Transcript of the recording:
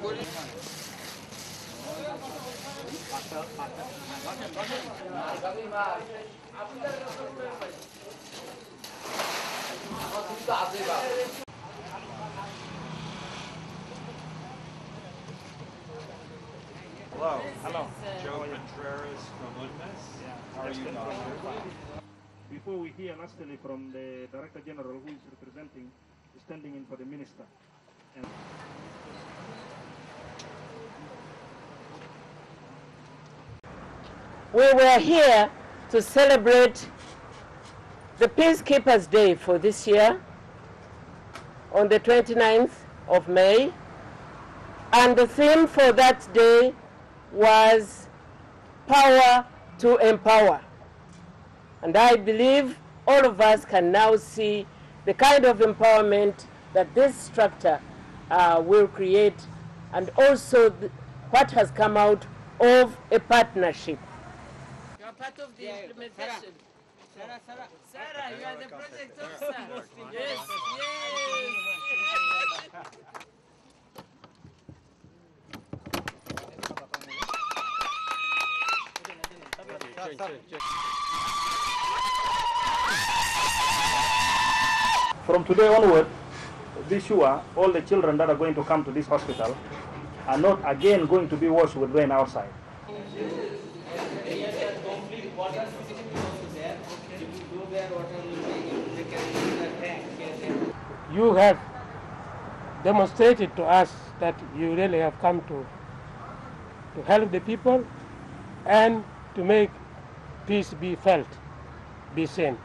Thank you. Hello. Hello. Joe Contreras from Udness. Yeah. How are you, Doctor? Before we hear lastly from the Director General who is representing, standing in for the Minister. And we were here to celebrate the Peacekeepers Day for this year on the 29th of May. And the theme for that day was power to empower. And I believe all of us can now see the kind of empowerment that this structure will create, and also what has come out of a partnership. You are part of the implementation. Sarah, you are the project officer. Yes, yes. From today onward, be sure all the children that are going to come to this hospital are not again going to be washed with rain outside. You have demonstrated to us that you really have come to help the people and to make peace be felt, be seen.